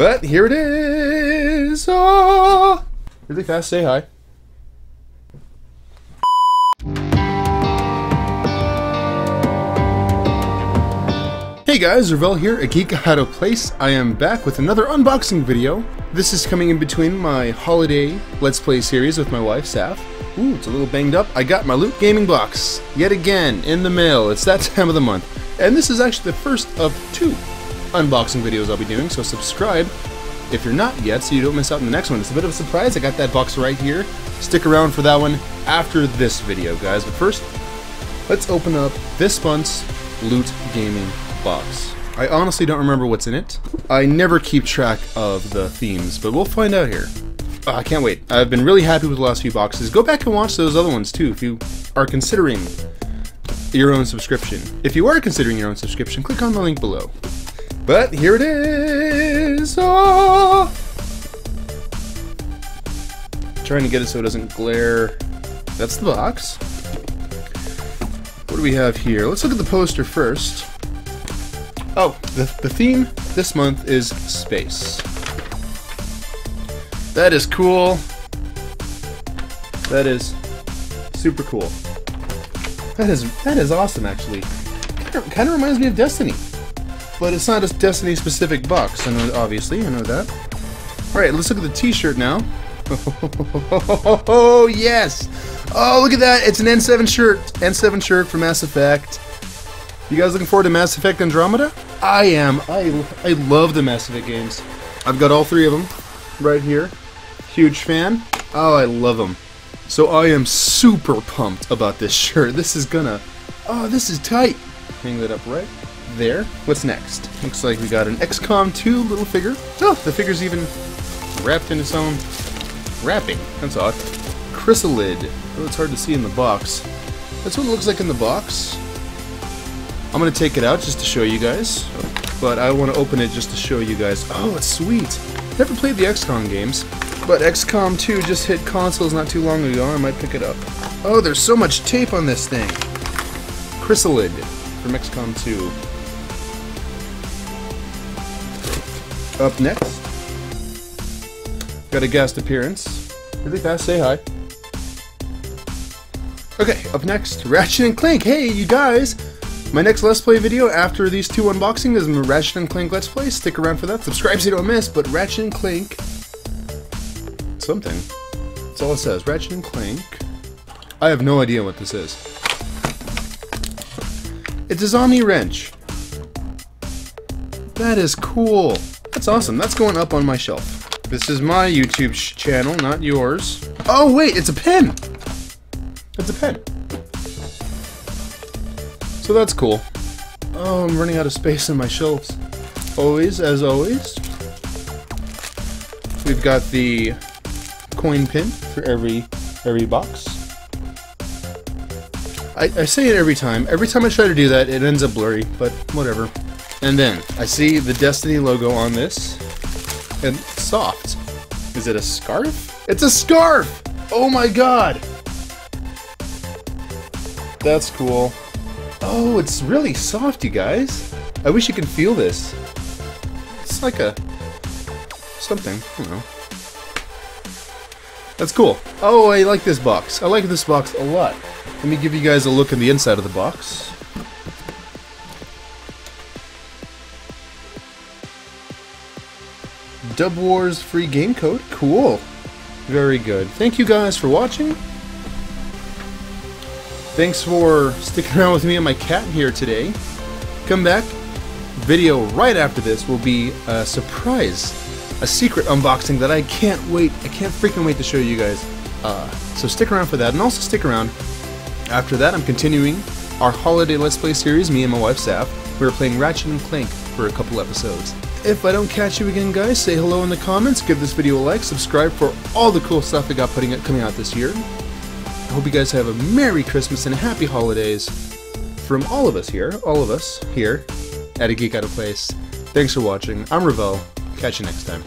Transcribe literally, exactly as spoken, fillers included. But here it is. Oh, really fast, say hi. Hey guys, Ravel here, A Geek Out of Place. I am back with another unboxing video. This is coming in between my holiday Let's Play series with my wife, Saf. Ooh, it's a little banged up. I got my Loot Gaming box, yet again, in the mail. It's that time of the month. And this is actually the first of two unboxing videos I'll be doing, so subscribe if you're not yet so you don't miss out on the next one. It's a bit of a surprise. I got that box right here. Stick around for that one after this video, guys. But first, let's open up this month's Loot Gaming box. I honestly don't remember what's in it. I never keep track of the themes, but we'll find out here. Oh, I can't wait. I've been really happy with the last few boxes. Go back and watch those other ones too if you are considering your own subscription. If you are considering your own subscription, click on the link below. But here it is. Oh! Trying to get it so it doesn't glare. That's the box. What do we have here? Let's look at the poster first. Oh, the, the theme this month is space. That is cool. That is super cool. That is that is awesome, actually. Kind of reminds me of Destiny. But it's not a Destiny-specific box, I know, obviously, I know that. Alright, let's look at the t-shirt now. Oh, yes! Oh, look at that! It's an N seven shirt! N seven shirt from Mass Effect. You guys looking forward to Mass Effect Andromeda? I am. I, I love the Mass Effect games. I've got all three of them right here. Huge fan. Oh, I love them. So I am super pumped about this shirt. This is gonna... Oh, this is tight. Hang that up right there. What's next? Looks like we got an X COM two little figure. Oh, the figure's even wrapped in its own wrapping. That's odd. Chrysalid. Oh, it's hard to see in the box. That's what it looks like in the box. I'm going to take it out just to show you guys, but I want to open it just to show you guys. Oh, it's sweet. Never played the X COM games, but X COM two just hit consoles not too long ago. I might pick it up. Oh, there's so much tape on this thing. Chrysalid from X COM two. Up next, got a guest appearance. Really fast, say hi. Okay, up next, Ratchet and Clank. Hey, you guys! My next Let's Play video after these two unboxings is my Ratchet and Clank Let's Play. Stick around for that. Subscribe so you don't miss, but Ratchet and Clank... something. That's all it says. Ratchet and Clank. I have no idea what this is. It's a zombie wrench. That is cool. That's awesome. That's going up on my shelf. This is my YouTube sh channel, not yours. Oh, wait! It's a pen! It's a pen. So that's cool. Oh, I'm running out of space in my shelves. Always, as always. We've got the coin pin for every every box. I, I say it every time. Every time I try to do that, it ends up blurry, but whatever. And then, I see the Destiny logo on this. And soft. Is it a scarf? It's a scarf! Oh my god! That's cool. Oh, it's really soft, you guys. I wish you could feel this. It's like a... something. I don't know. That's cool. Oh, I like this box. I like this box a lot. Let me give you guys a look at the inside of the box. Dub Wars free game code. Cool. Very good. Thank you guys for watching. Thanks for sticking around with me and my cat here today. Come back. Video right after this will be a surprise. A secret unboxing that I can't wait. I can't freaking wait to show you guys. Uh, so stick around for that. And also stick around. After that, I'm continuing our holiday Let's Play series, me and my wife, Saf. We were playing Ratchet and Clank for a couple episodes. If I don't catch you again, guys, say hello in the comments. Give this video a like. Subscribe for all the cool stuff I got putting it, coming out this year. I hope you guys have a Merry Christmas and Happy Holidays from all of us here, all of us here at A Geek Out of Place. Thanks for watching. I'm Ravel. Catch you next time.